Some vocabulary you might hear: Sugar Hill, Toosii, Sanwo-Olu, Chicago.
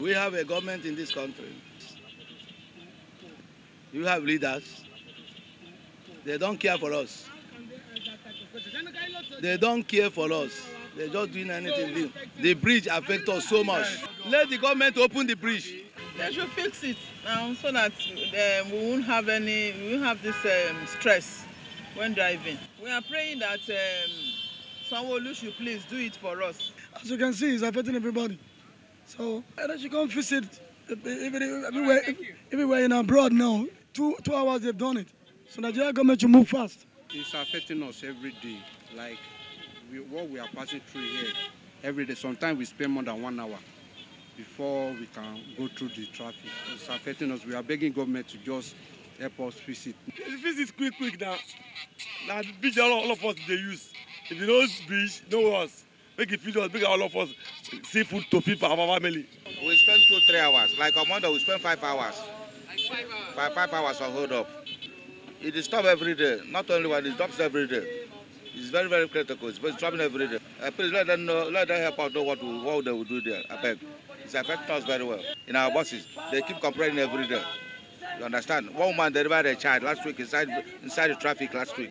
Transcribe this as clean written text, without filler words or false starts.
We have a government in this country. You have leaders. They don't care for us. They don't care for us. They're just doing anything new. The bridge affects us so much. Let the government open the bridge. They should fix it now so that we won't have any, we won't have this stress when driving. We are praying that Sanwo-Olu should please do it for us. As you can see, it's affecting everybody. So they should come fix it everywhere in abroad now. Two hours they've done it. So Nigeria government should move fast. It's affecting us every day. Like what we are passing through here every day. Sometimes we spend more than 1 hour before we can go through the traffic. It's affecting us. We are begging government to just help us fix it. Fix it quick now. Now the bridge all of us they use. If you don't bridge, no us. Make it feed us, make all of us seafood to feed for our family. We spend 2-3 hours. Like a mother, we spend 5 hours. Five hours of hold up. It is stopped every day. Not only one, it stops every day. It's very, very critical. It's stopping every day. Please let them know, let them help us know what they will do there. I beg. It's affecting us very well. In our buses, they keep complaining every day. You understand? One woman delivered a child last week inside the traffic last week.